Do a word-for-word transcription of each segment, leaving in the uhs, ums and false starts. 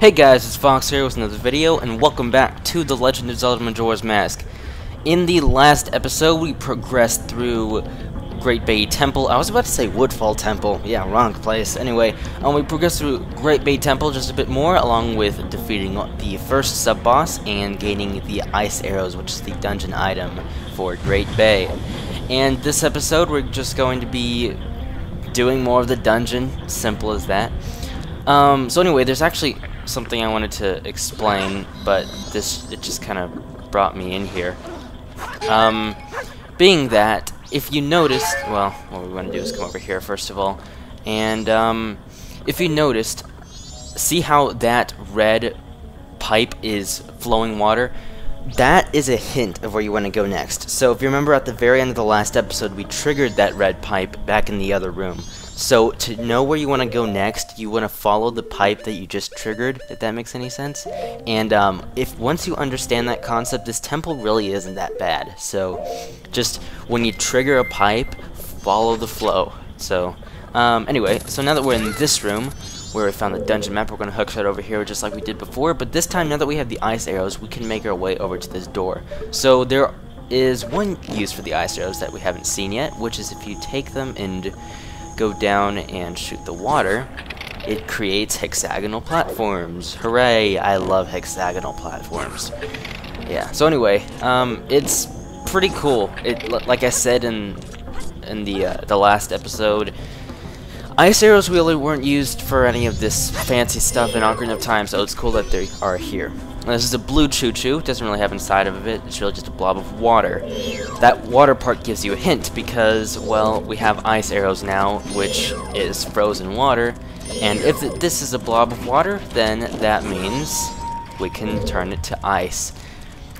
Hey guys, it's Fox here with another video, and welcome back to The Legend of Zelda Majora's Mask. In the last episode, we progressed through Great Bay Temple. I was about to say Woodfall Temple. Yeah, wrong place. Anyway, um, we progressed through Great Bay Temple just a bit more, along with defeating the first sub-boss and gaining the Ice Arrows, which is the dungeon item for Great Bay. And this episode, we're just going to be doing more of the dungeon. Simple as that. Um, so anyway, there's actually something I wanted to explain, but this it just kind of brought me in here. Um, being that, if you noticed, well, what we want to do is come over here first of all, and um, if you noticed, see how that red pipe is flowing water? That is a hint of where you want to go next. So if you remember at the very end of the last episode, we triggered that red pipe back in the other room. So, to know where you want to go next, you want to follow the pipe that you just triggered, if that makes any sense. And, um, if once you understand that concept, this temple really isn't that bad. So, just, when you trigger a pipe, follow the flow. So, um, anyway, so now that we're in this room, where we found the dungeon map, we're going to hook shot over here just like we did before. But this time, now that we have the ice arrows, we can make our way over to this door. So, there is one use for the ice arrows that we haven't seen yet, which is if you take them and go down and shoot the water, it creates hexagonal platforms. Hooray, I love hexagonal platforms. Yeah, so anyway, um, it's pretty cool. It, like I said in in the, uh, the last episode, ice arrows really weren't used for any of this fancy stuff in Ocarina of Time, so it's cool that they are here. Now, this is a blue choo-choo. It doesn't really have inside of it. It's really just a blob of water. That water part gives you a hint because, well, we have ice arrows now, which is frozen water. And if th this is a blob of water, then that means we can turn it to ice.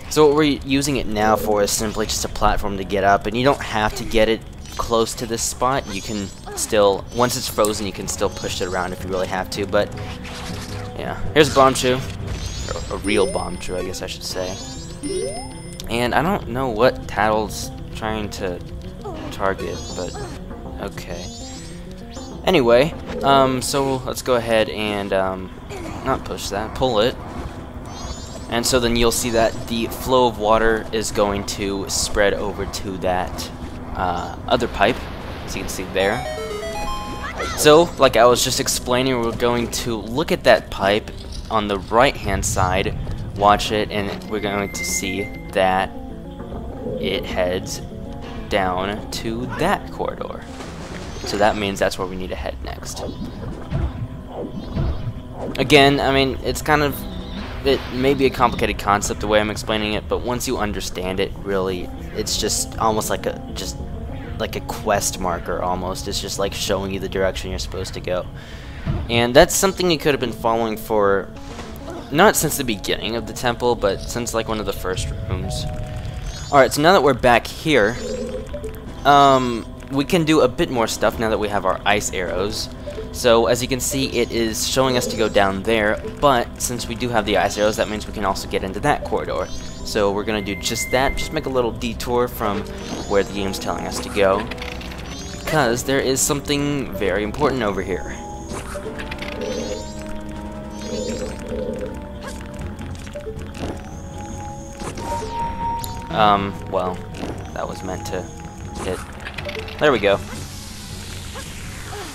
So what we're using it now for is simply just a platform to get up. And you don't have to get it close to this spot. You can still, once it's frozen, you can still push it around if you really have to. But, yeah. Here's a bomb choo. A real bomb true, I guess I should say. And I don't know what Tattle's trying to target, but okay. Anyway, um, so let's go ahead and um, not push that, pull it. And so then you'll see that the flow of water is going to spread over to that uh, other pipe, as you can see there. So, like I was just explaining, we're going to look at that pipe on the right hand side, watch it, and we're going to see that it heads down to that corridor. So that means that's where we need to head next. Again, I mean, it's kind of, it may be a complicated concept the way I'm explaining it, but once you understand it, really, it's just almost like a, just like a quest marker almost. It's just like showing you the direction you're supposed to go. And that's something you could have been following for, not since the beginning of the temple, but since like one of the first rooms. Alright, so now that we're back here, um, we can do a bit more stuff now that we have our ice arrows. So as you can see, it is showing us to go down there, but since we do have the ice arrows, that means we can also get into that corridor. So we're going to do just that, just make a little detour from where the game's telling us to go, because there is something very important over here. Um, well, that was meant to hit. There we go.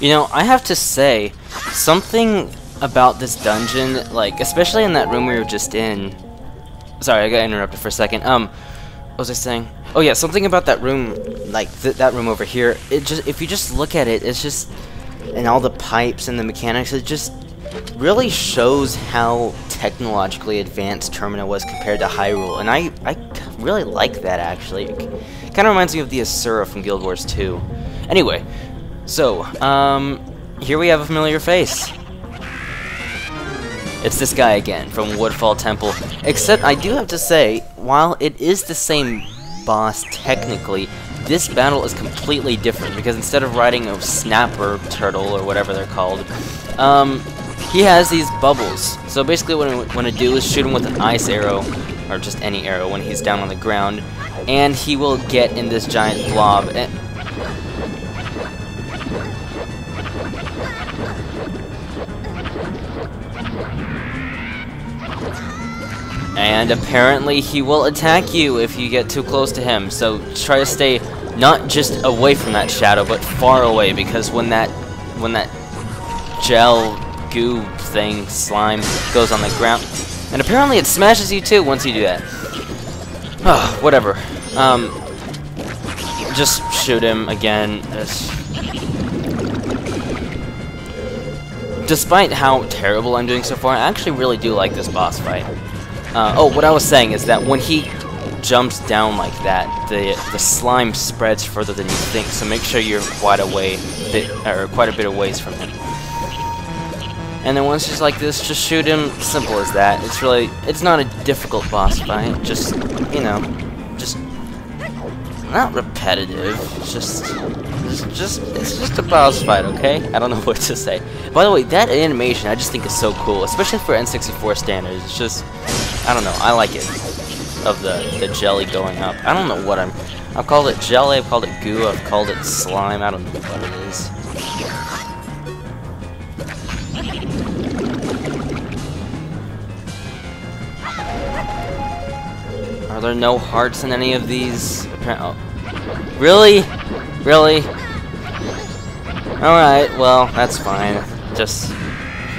You know, I have to say, something about this dungeon, like, especially in that room we were just in. Sorry, I got interrupted for a second. Um, what was I saying? Oh yeah, something about that room, like, th that room over here, it just, if you just look at it, it's just, and all the pipes and the mechanics, it just really shows how technologically advanced Termina was compared to Hyrule, and I, I really like that, actually. It kind of reminds me of the Asura from Guild Wars two. Anyway, so, um, here we have a familiar face. It's this guy again, from Woodfall Temple, except I do have to say, while it is the same boss technically, this battle is completely different, because instead of riding a snapper turtle, or whatever they're called, um, he has these bubbles. So basically what I want to do is shoot him with an ice arrow, or just any arrow when he's down on the ground, and he will get in this giant blob. And And apparently he will attack you if you get too close to him, so try to stay not just away from that shadow, but far away, because when that when that gel goo thing, slime, goes on the ground, and apparently it smashes you too once you do that. Oh, whatever. Um, just shoot him again. Despite how terrible I'm doing so far, I actually really do like this boss fight. Uh, oh, what I was saying is that when he jumps down like that, the the slime spreads further than you think. So make sure you're quite away, bit, or quite a bit of ways from him. And then once he's like this, just shoot him. Simple as that. It's really, it's not a difficult boss fight. Just, you know, just not repetitive. It's just, it's just, it's just a boss fight. Okay? I don't know what to say. By the way, that animation I just think is so cool, especially for N sixty-four standards. It's just, I don't know, I like it. Of the, the jelly going up. I don't know what I'm... I've called it jelly, I've called it goo, I've called it slime, I don't know what it is. Are there no hearts in any of these? Apparently, oh. Really? Really? Alright, well, that's fine. Just...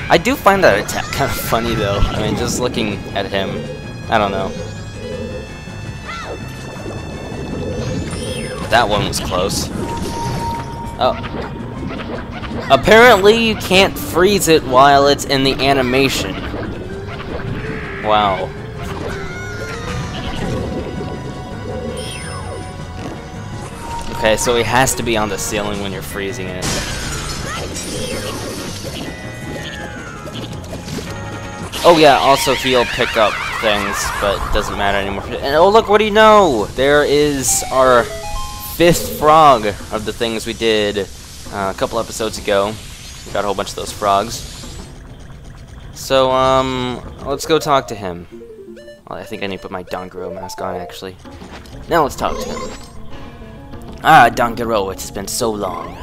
I do find that attack kind of funny, though. I mean, just looking at him, I don't know. That one was close. Oh. Apparently, you can't freeze it while it's in the animation. Wow. Okay, so he has to be on the ceiling when you're freezing it. Oh yeah, also he'll pick up things, but doesn't matter anymore. And oh look, what do you know? There is our fifth frog of the things we did uh, a couple episodes ago. Got a whole bunch of those frogs. So um, let's go talk to him. Well, I think I need to put my Dongoro mask on actually. Now let's talk to him. Ah, Dongoro, it has been so long.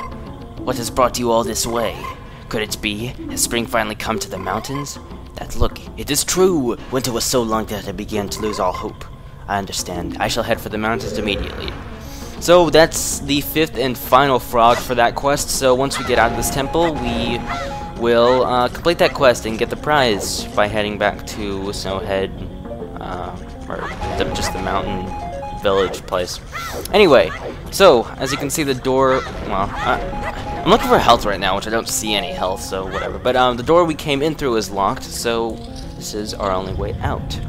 What has brought you all this way? Could it be? Has spring finally come to the mountains? That look, it is true! Winter was so long that I began to lose all hope. I understand. I shall head for the mountains immediately. So that's the fifth and final frog for that quest, so once we get out of this temple, we will uh, complete that quest and get the prize by heading back to Snowhead, uh, or the, just the mountain village place. Anyway, so, as you can see the door, well, I, I'm looking for health right now, which I don't see any health, so whatever. But um, the door we came in through is locked, so this is our only way out.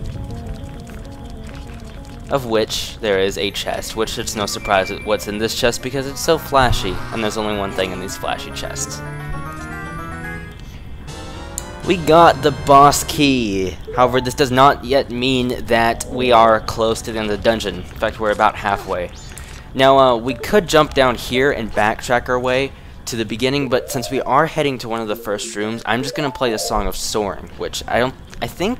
Of which, there is a chest, which it's no surprise what's in this chest because it's so flashy, and there's only one thing in these flashy chests. We got the boss key! However, this does not yet mean that we are close to the end of the dungeon. In fact, we're about halfway. Now, uh, we could jump down here and backtrack our way to the beginning, but since we are heading to one of the first rooms, I'm just gonna play the Song of Soaring, which I don't, I think,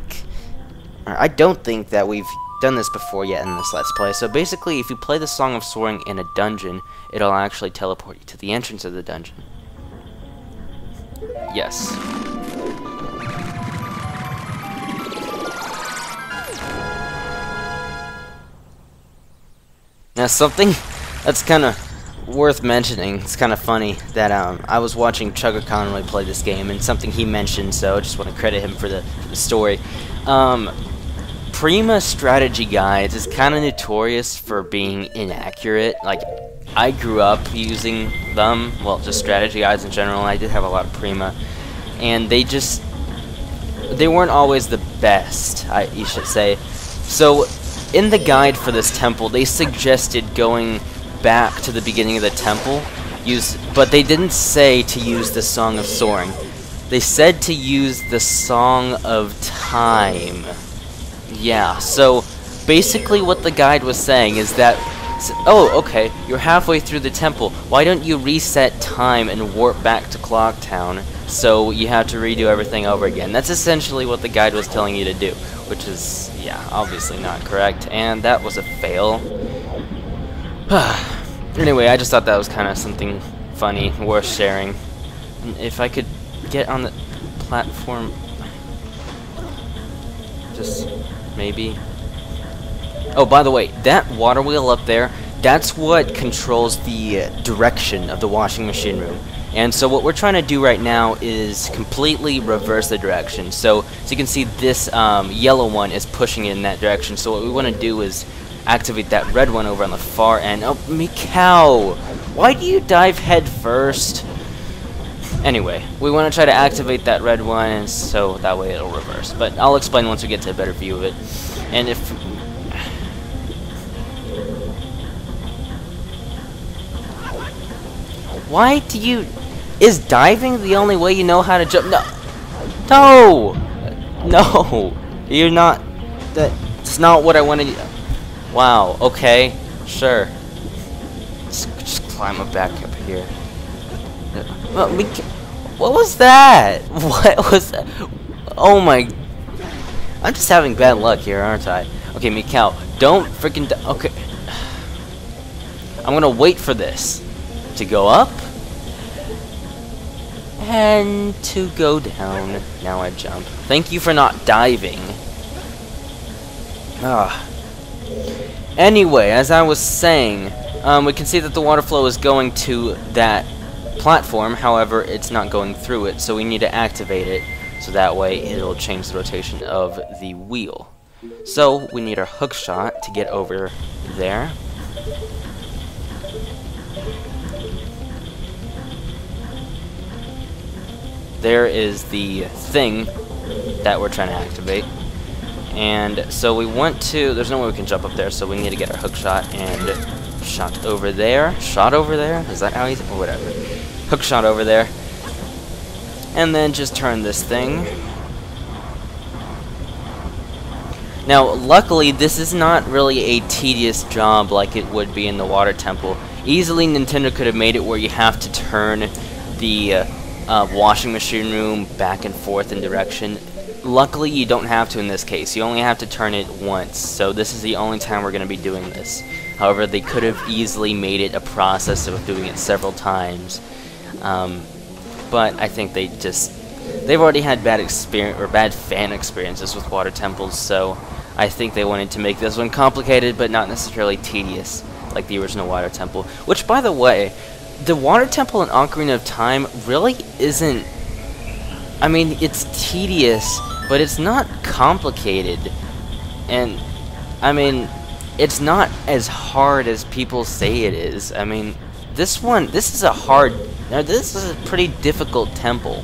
or I don't think that we've done this before yet in this Let's Play. So basically, if you play the Song of Soaring in a dungeon, it'll actually teleport you to the entrance of the dungeon. Yes. Now something that's kind of worth mentioning, it's kind of funny that um, I was watching ChuggaConroy play this game and something he mentioned, so I just want to credit him for the, for the story. Um, Prima strategy guides is kind of notorious for being inaccurate. Like, I grew up using them, well, just strategy guides in general. I did have a lot of Prima, and they just, they weren't always the best, I, you should say. So, in the guide for this temple, they suggested going back to the beginning of the temple, use, but they didn't say to use the Song of Soaring. They said to use the Song of Time. Yeah, so basically what the guide was saying is that, oh, okay, you're halfway through the temple. Why don't you reset time and warp back to Clock Town so you have to redo everything over again? That's essentially what the guide was telling you to do, which is, yeah, obviously not correct, and that was a fail. Anyway, I just thought that was kind of something funny, worth sharing. And if I could get on the platform, just maybe. Oh, by the way, that water wheel up there, that's what controls the direction of the washing machine room. And so what we're trying to do right now is completely reverse the direction. So, as you can see, this um, yellow one is pushing it in that direction. So what we want to do is activate that red one over on the far end. Oh, Mikau! Why do you dive head first? Anyway, we want to try to activate that red one, so that way it'll reverse. But I'll explain once we get to a better view of it. And if... Why do you... Is diving the only way you know how to jump? No! No! No! You're not... That's not what I wanted... Wow, okay. Sure. Let's just climb up back up here. What was that? What was that? Oh my... I'm just having bad luck here, aren't I? Okay, Mikau, don't freaking... Di okay. I'm gonna wait for this to go up and to go down. Now I jump. Thank you for not diving. Ah. Anyway, as I was saying, um, we can see that the water flow is going to that platform, however, it's not going through it, so we need to activate it, so that way it'll change the rotation of the wheel. So, we need our hook shot to get over there. There is the thing that we're trying to activate. And so we want to, there's no way we can jump up there, so we need to get our hook shot and shot over there. Shot over there? Is that how he's, or whatever. Hook shot over there. And then just turn this thing. Now, luckily, this is not really a tedious job like it would be in the Water Temple. Easily, Nintendo could have made it where you have to turn the uh, uh, washing machine room back and forth in direction. Luckily, you don't have to in this case. You only have to turn it once, so this is the only time we're going to be doing this. However, they could have easily made it a process of doing it several times, um, but I think they just... They've already had bad experience or bad fan experiences with Water Temples, so I think they wanted to make this one complicated, but not necessarily tedious, like the original Water Temple. Which, by the way, the Water Temple in Ocarina of Time really isn't... I mean, it's tedious, but it's not complicated, and I mean, it's not as hard as people say it is. I mean, this one, this is a hard, now this is a pretty difficult temple,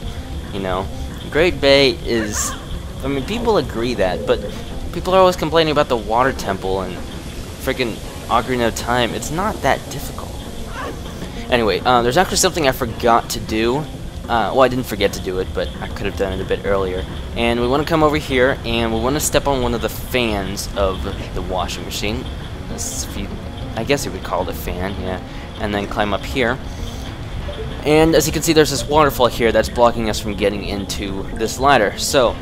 you know. Great Bay is, I mean, people agree that, but people are always complaining about the Water Temple and freaking Ocarina of Time. It's not that difficult. Anyway, uh, there's actually something I forgot to do. Uh, well, I didn't forget to do it, but I could have done it a bit earlier. And we want to come over here, and we want to step on one of the fans of the washing machine. This is, I guess you would call it a fan, yeah. And then climb up here. And as you can see, there's this waterfall here that's blocking us from getting into this ladder. So,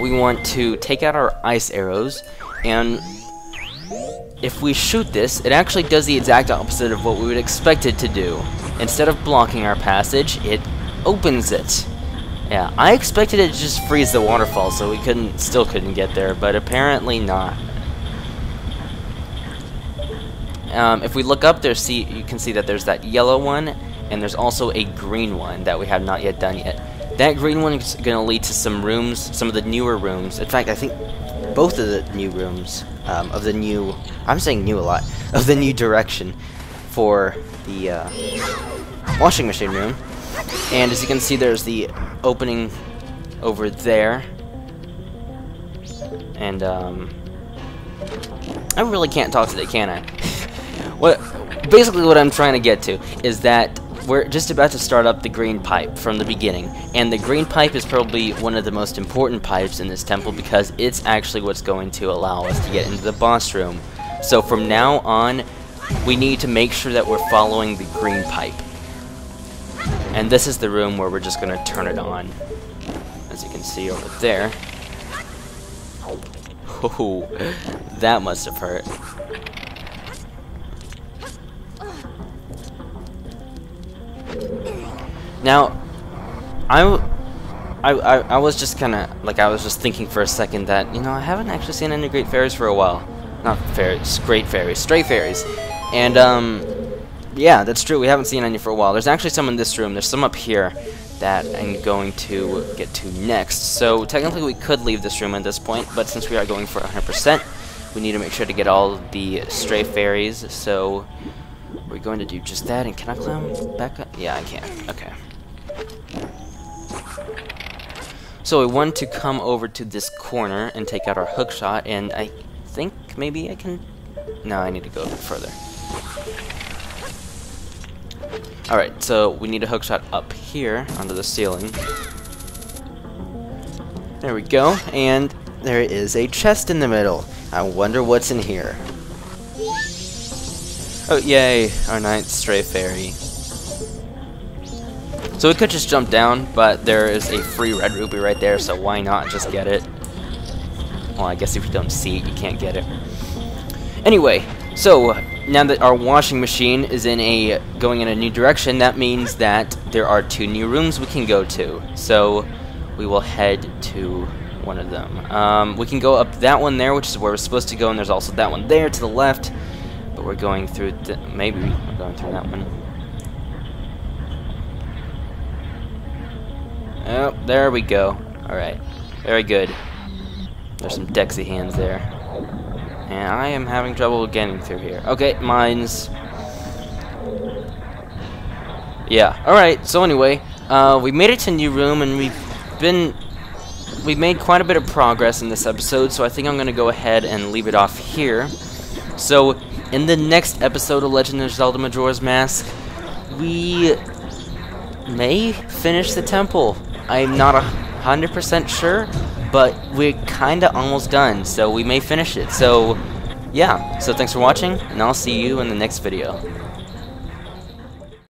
we want to take out our ice arrows, and if we shoot this, it actually does the exact opposite of what we would expect it to do. Instead of blocking our passage, it opens it. Yeah, I expected it to just freeze the waterfall, so we couldn't, still couldn't get there, but apparently not. Um, if we look up there, see, you can see that there's that yellow one, and there's also a green one that we have not yet done yet. That green one is going to lead to some rooms, some of the newer rooms. In fact, I think both of the new rooms, um, of the new, I'm saying new a lot, of the new direction for the uh, washing machine room. And as you can see, there's the opening over there, and um, I really can't talk today, can I? What, basically what I'm trying to get to is that we're just about to start up the green pipe from the beginning, and the green pipe is probably one of the most important pipes in this temple because it's actually what's going to allow us to get into the boss room. So from now on, we need to make sure that we're following the green pipe. And this is the room where we're just going to turn it on, as you can see over there. Oh, that must have hurt. Now, I, I, I, I was just kind of, like, I was just thinking for a second that, you know, I haven't actually seen any great fairies for a while. Not fairies, great fairies, stray fairies. And, um, yeah, that's true, we haven't seen any for a while. There's actually some in this room, there's some up here that I'm going to get to next. So, technically we could leave this room at this point, but since we are going for one hundred percent, we need to make sure to get all the stray fairies, so we're going to do just that. And can I climb back up? Yeah, I can. Okay. So we want to come over to this corner and take out our hook shot, and I think maybe I can... No, I need to go a bit further. Alright, so we need a hook shot up here, onto the ceiling. There we go, and there is a chest in the middle. I wonder what's in here. Oh, yay, our ninth stray fairy. So we could just jump down, but there is a free red rupee right there, so why not just get it? Well, I guess if you don't see it, you can't get it. Anyway, so now that our washing machine is in a going in a new direction, that means that there are two new rooms we can go to. So we will head to one of them. Um, we can go up that one there, which is where we're supposed to go, and there's also that one there to the left. But we're going through, th maybe we're going through that one. Oh, there we go. Alright, very good. There's some Dexy hands there. And I am having trouble getting through here. Okay, mine's... Yeah, alright, so anyway, uh, we made it to a new room, and we've been... We've made quite a bit of progress in this episode, so I think I'm gonna go ahead and leave it off here. So, in the next episode of Legend of Zelda Majora's Mask, we may finish the temple. I'm not a hundred percent sure, but we're kinda almost done, so we may finish it. So, yeah. So thanks for watching, and I'll see you in the next video.